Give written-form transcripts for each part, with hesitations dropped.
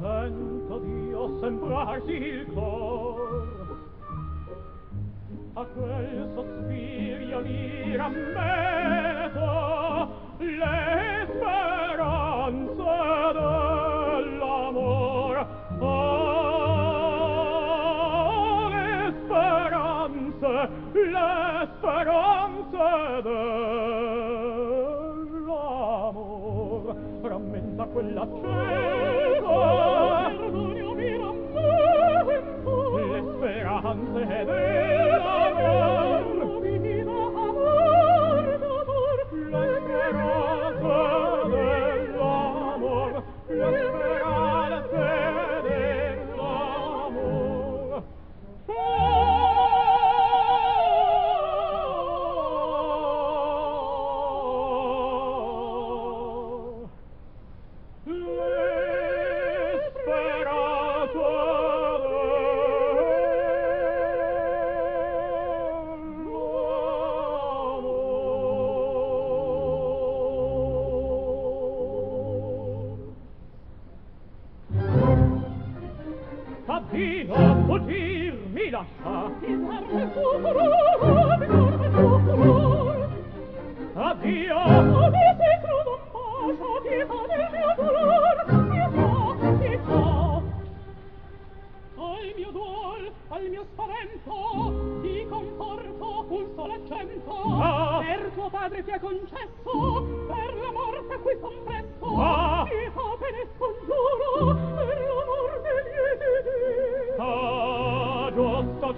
sento Dio sembrarsi il cor a quel sospirio mi rammeto le speranze dell'amor oh le speranze dell'amor rammenta quella cieca le speranze dell'amor divino amor d'amor le speranze dell'amor le speranze dell'amor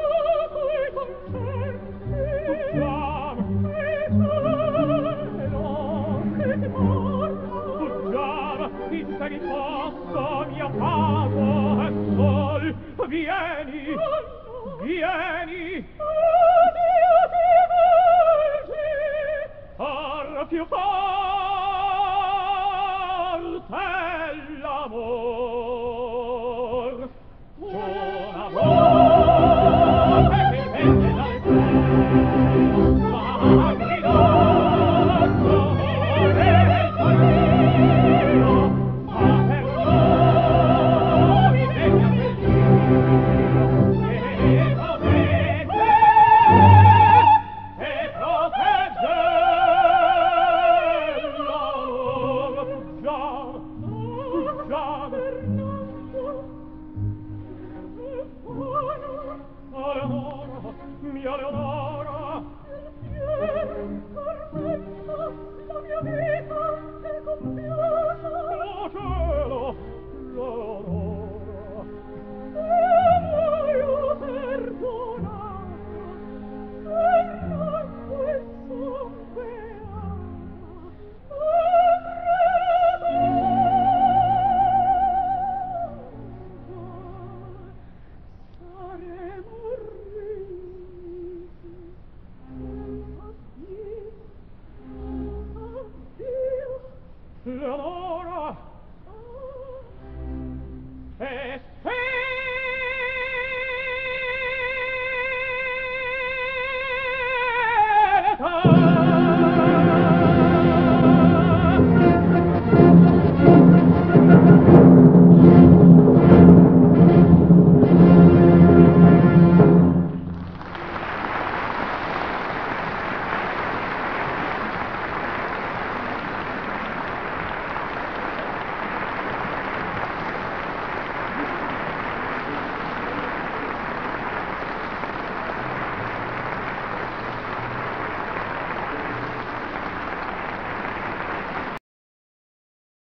Oh,